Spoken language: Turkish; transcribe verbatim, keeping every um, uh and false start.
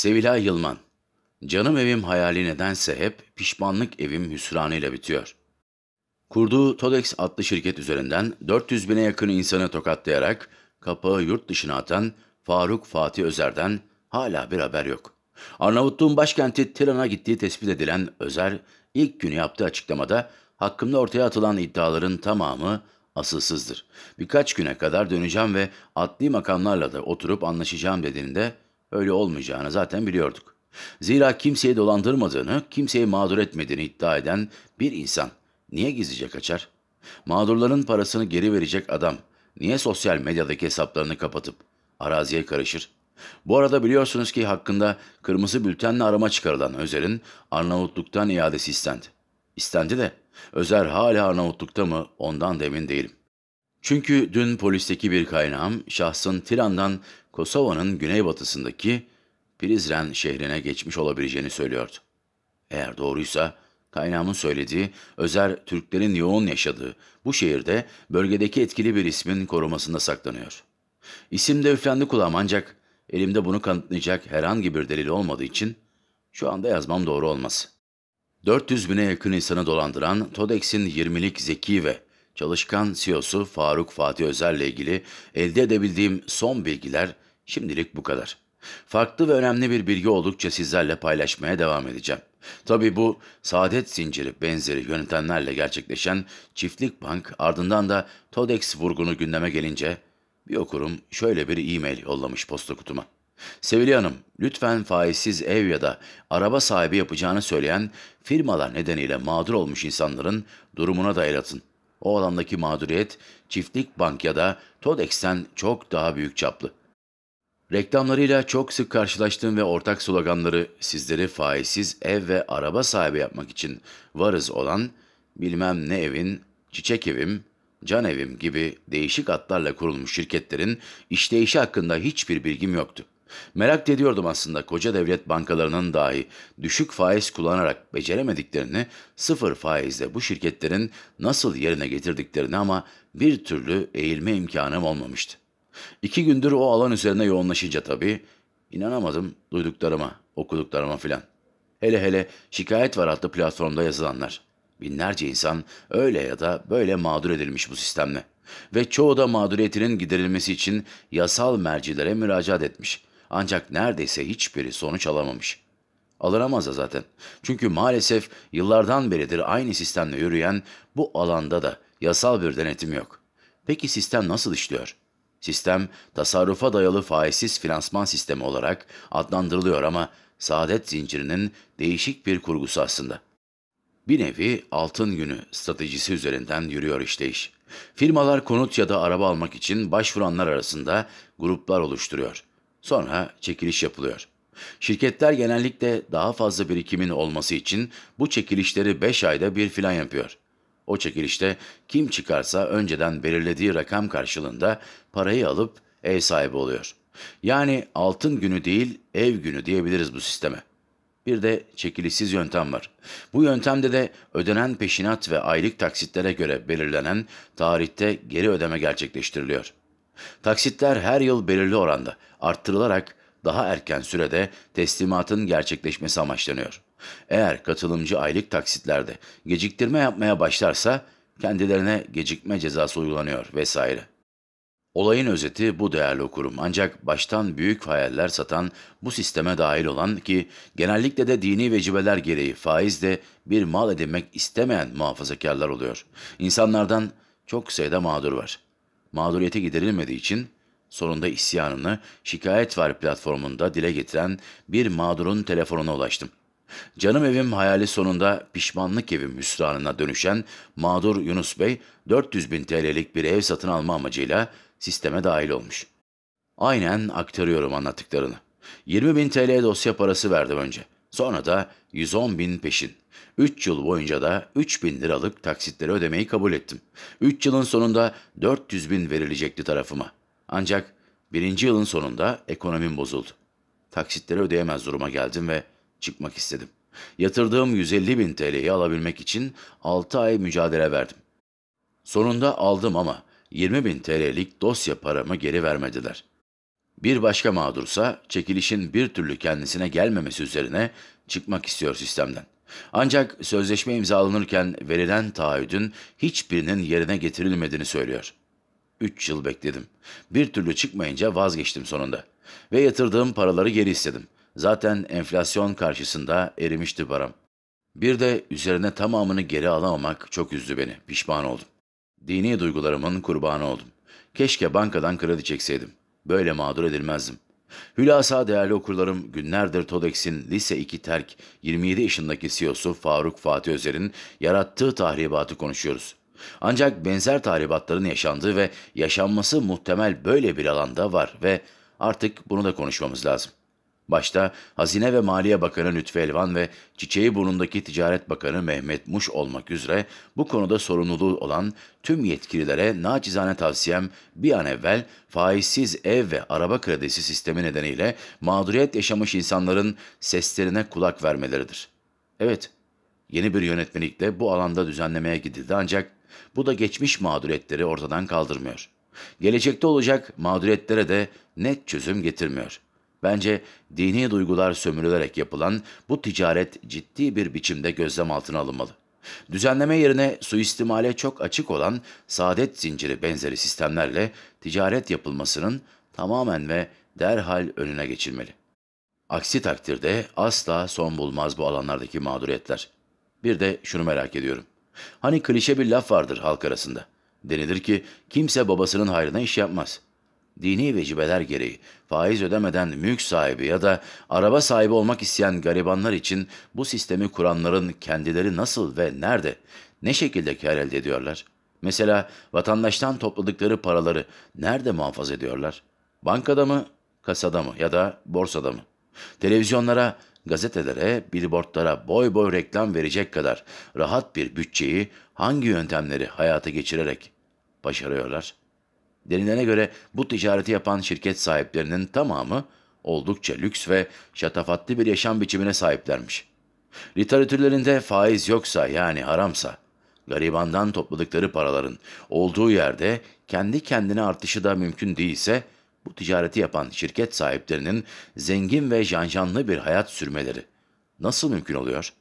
Sevilay Yılman. Canım evim hayali nedense hep pişmanlık evim hüsranıyla bitiyor. Kurduğu Thodex adlı şirket üzerinden dört yüz bine yakın insanı tokatlayarak kapağı yurt dışına atan Faruk Fatih Özer'den hala bir haber yok. Arnavutluğun başkenti Tiran'a gittiği tespit edilen Özer, ilk günü yaptığı açıklamada hakkımda ortaya atılan iddiaların tamamı asılsızdır. Birkaç güne kadar döneceğim ve adli makamlarla da oturup anlaşacağım dediğinde öyle olmayacağını zaten biliyorduk. Zira kimseyi dolandırmadığını, kimseyi mağdur etmediğini iddia eden bir insan niye gizlice kaçar? Mağdurların parasını geri verecek adam niye sosyal medyadaki hesaplarını kapatıp araziye karışır? Bu arada biliyorsunuz ki hakkında kırmızı bültenle arama çıkarılan Özer'in Arnavutluk'tan iadesi istendi. İstendi de Özer hala Arnavutluk'ta mı ondan da emin değilim. Çünkü dün polisteki bir kaynağım şahsın Tiran'dan Kosova'nın güneybatısındaki Prizren şehrine geçmiş olabileceğini söylüyordu. Eğer doğruysa kaynağımın söylediği Özer Türklerin yoğun yaşadığı bu şehirde bölgedeki etkili bir ismin korumasında saklanıyor. İsim de üflendi kulağım ancak elimde bunu kanıtlayacak herhangi bir delil olmadığı için şu anda yazmam doğru olmaz. dört yüz bine yakın insanı dolandıran Todex'in yirmilik zeki ve çalışkan C E O'su Faruk Fatih Özer'le ilgili elde edebildiğim son bilgiler şimdilik bu kadar. Farklı ve önemli bir bilgi oldukça sizlerle paylaşmaya devam edeceğim. Tabii bu saadet zinciri benzeri yöntemlerle gerçekleşen Çiftlik Bank ardından da Thodex vurgunu gündeme gelince bir okurum şöyle bir e-mail yollamış posta kutuma. Sevilay Hanım, lütfen faizsiz ev ya da araba sahibi yapacağını söyleyen firmalar nedeniyle mağdur olmuş insanların durumuna da el atın. O alandaki mağduriyet Çiftlik Bank ya da Todex'ten çok daha büyük çaplı. Reklamlarıyla çok sık karşılaştığım ve ortak sloganları sizleri faizsiz ev ve araba sahibi yapmak için varız olan bilmem ne evin, çiçek evim, can evim gibi değişik adlarla kurulmuş şirketlerin işleyişi hakkında hiçbir bilgim yoktu. Merak ediyordum aslında koca devlet bankalarının dahi düşük faiz kullanarak beceremediklerini, sıfır faizle bu şirketlerin nasıl yerine getirdiklerini ama bir türlü eğilme imkanım olmamıştı. İki gündür o alan üzerine yoğunlaşınca tabii inanamadım duyduklarıma, okuduklarıma filan. Hele hele Şikayet Var adlı platformda yazılanlar. Binlerce insan öyle ya da böyle mağdur edilmiş bu sistemle. Ve çoğu da mağduriyetinin giderilmesi için yasal mercilere müracaat etmiş. Ancak neredeyse hiçbiri sonuç alamamış. Alınamaz da zaten. Çünkü maalesef yıllardan beridir aynı sistemle yürüyen bu alanda da yasal bir denetim yok. Peki sistem nasıl işliyor? Sistem tasarrufa dayalı faizsiz finansman sistemi olarak adlandırılıyor ama saadet zincirinin değişik bir kurgusu aslında. Bir nevi altın günü stratejisi üzerinden yürüyor işleyiş. Firmalar konut ya da araba almak için başvuranlar arasında gruplar oluşturuyor. Sonra çekiliş yapılıyor. Şirketler genellikle daha fazla birikimin olması için bu çekilişleri beş ayda bir filan yapıyor. O çekilişte kim çıkarsa önceden belirlediği rakam karşılığında parayı alıp ev sahibi oluyor. Yani altın günü değil, ev günü diyebiliriz bu sisteme. Bir de çekilişsiz yöntem var. Bu yöntemde de ödenen peşinat ve aylık taksitlere göre belirlenen tarihte geri ödeme gerçekleştiriliyor. Taksitler her yıl belirli oranda arttırılarak daha erken sürede teslimatın gerçekleşmesi amaçlanıyor. Eğer katılımcı aylık taksitlerde geciktirme yapmaya başlarsa kendilerine gecikme cezası uygulanıyor vesaire. Olayın özeti bu değerli okurum ancak baştan büyük hayaller satan bu sisteme dahil olan ki genellikle de dini vecibeler gereği faizle bir mal edinmek istemeyen muhafazakarlar oluyor. İnsanlardan çok sayıda mağdur var. Mağduriyete giderilmediği için sonunda isyanını Şikayet Var platformunda dile getiren bir mağdurun telefonuna ulaştım. Canım evim hayali sonunda pişmanlık evim hüsranına dönüşen mağdur Yunus Bey dört yüz bin T L'lik bir ev satın alma amacıyla sisteme dahil olmuş. Aynen aktarıyorum anlattıklarını. yirmi bin T L dosya parası verdim önce. Sonra da yüz on bin peşin. üç yıl boyunca da üç bin liralık taksitleri ödemeyi kabul ettim. üç yılın sonunda dört yüz bin verilecekti tarafıma. Ancak birinci yılın sonunda ekonomim bozuldu. Taksitleri ödeyemez duruma geldim ve çıkmak istedim. Yatırdığım yüz elli bin T L'yi alabilmek için altı ay mücadele verdim. Sonunda aldım ama yirmi bin T L'lik dosya paramı geri vermediler. Bir başka mağdursa çekilişin bir türlü kendisine gelmemesi üzerine çıkmak istiyor sistemden. Ancak sözleşme imzalanırken verilen taahhüdün hiçbirinin yerine getirilmediğini söylüyor. Üç yıl bekledim. Bir türlü çıkmayınca vazgeçtim sonunda. Ve yatırdığım paraları geri istedim. Zaten enflasyon karşısında erimişti param. Bir de üzerine tamamını geri alamamak çok üzdü beni. Pişman oldum. Dini duygularımın kurbanı oldum. Keşke bankadan kredi çekseydim. Böyle mağdur edilmezdim. Hülasa değerli okurlarım, günlerdir Todex'in Lise iki Terk yirmi yedi yaşındaki C E O'su Faruk Fatih Özer'in yarattığı tahribatı konuşuyoruz. Ancak benzer tahribatların yaşandığı ve yaşanması muhtemel böyle bir alanda var ve artık bunu da konuşmamız lazım. Başta Hazine ve Maliye Bakanı Lütfi Elvan ve çiçeği burnundaki Ticaret Bakanı Mehmet Muş olmak üzere bu konuda sorumluluğu olan tüm yetkililere naçizane tavsiyem, bir an evvel faizsiz ev ve araba kredisi sistemi nedeniyle mağduriyet yaşamış insanların seslerine kulak vermeleridir. Evet, yeni bir yönetmelikle bu alanda düzenlemeye gidildi ancak bu da geçmiş mağduriyetleri ortadan kaldırmıyor. Gelecekte olacak mağduriyetlere de net çözüm getirmiyor. Bence dini duygular sömürülerek yapılan bu ticaret ciddi bir biçimde gözlem altına alınmalı. Düzenleme yerine suistimale çok açık olan saadet zinciri benzeri sistemlerle ticaret yapılmasının tamamen ve derhal önüne geçilmeli. Aksi takdirde asla son bulmaz bu alanlardaki mağduriyetler. Bir de şunu merak ediyorum. Hani klişe bir laf vardır halk arasında. Denilir ki kimse babasının hayrına iş yapmaz. Dini vecibeler gereği faiz ödemeden mülk sahibi ya da araba sahibi olmak isteyen garibanlar için bu sistemi kuranların kendileri nasıl ve nerede, ne şekilde kâr elde ediyorlar? Mesela vatandaştan topladıkları paraları nerede muhafaza ediyorlar? Bankada mı, kasada mı ya da borsada mı? Televizyonlara, gazetelere, billboardlara boy boy reklam verecek kadar rahat bir bütçeyi hangi yöntemleri hayata geçirerek başarıyorlar? Denilene göre bu ticareti yapan şirket sahiplerinin tamamı oldukça lüks ve şatafatlı bir yaşam biçimine sahiplermiş. Literatürlerinde faiz yoksa, yani haramsa, garibandan topladıkları paraların olduğu yerde kendi kendine artışı da mümkün değilse, bu ticareti yapan şirket sahiplerinin zengin ve janjanlı bir hayat sürmeleri nasıl mümkün oluyor?